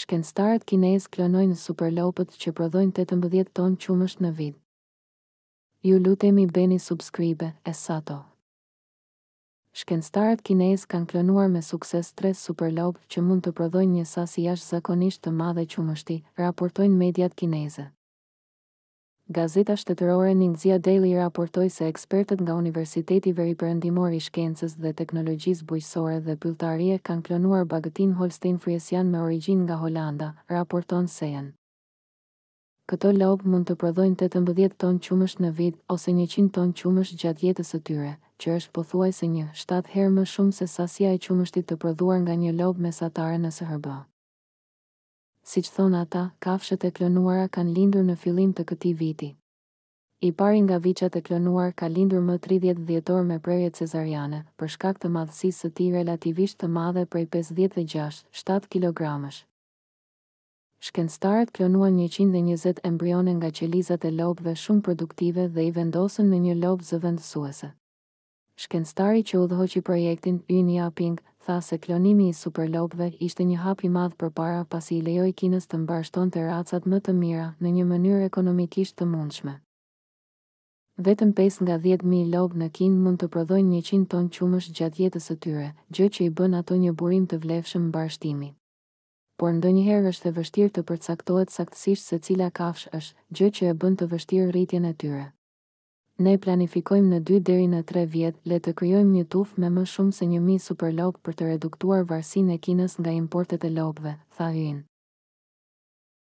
Shkencëtarët kinezë klonojnë superlopët që prodhojnë 18 ton qumësh në vit. Ju lutemi bëni subscribe, e sato. Shkencëtarët kinezë kanë klonuar me sukses 3 superlopë që mund të prodhojnë një sasi jashtëzakonisht të madhe qumështi, raportojnë mediat kineze. Gazeta shtetërore Nindzia Daily raportoi se ekspertët nga Universiteti Veripërendimori Shkencës dhe Teknologjisë Bujësore dhe Pyltarie kanë klonuar Bagatin Holstein Friesian me origjinë nga Holanda, raporton Sejen. Këto lopë mund të prodhojnë 18 ton qumësh në vit ose 100 ton qumësh gjatë jetës së tyre, që është pothuajse 1.7 herë më shumë se sasia e qumështit të prodhuar nga një lopë mesatare në SHB. Siç thonë ata, kafshët e klonuara kanë lindur në fillim të këtij viti. I pari nga viçat e klonuar ka lindur më 30 dhjetor me prerje cezariane, për shkak të madhësisë së tij relativisht të madhe prej 56-7 kilogramësh. Shkencëtarët klonuan 120 embrione nga qelizat e lopëve shumë produktive dhe I vendosën në një lopë zëvendësuese. Shkencëtari që udhëhoqi projektin, Ping, tha se klonimi I superlopëve ishte një hap I madh përpara pasi I lejoi Kinës të mbarshtonte racat më të mira në një mënyrë ekonomikisht të mundshme. Vetëm 5 nga 10.000 lopë në Kinë mund të prodhojnë 100 ton qumësh gjatë jetës së tyre, gjë që I bën ato një burim të vlefshëm mbarështimi. Por ndonjëherë është e vështirë të përcaktohet saktësisht se cila kafshë është, gjë që e bën të vështirë rritjen e tyre. Ne planifikojmë në 2-3 vjet, le të krijojmë një tufë me më shumë se 1.000 superlopë për të reduktuar varësinë e Kinës nga importet e lopëve, tha Hyn.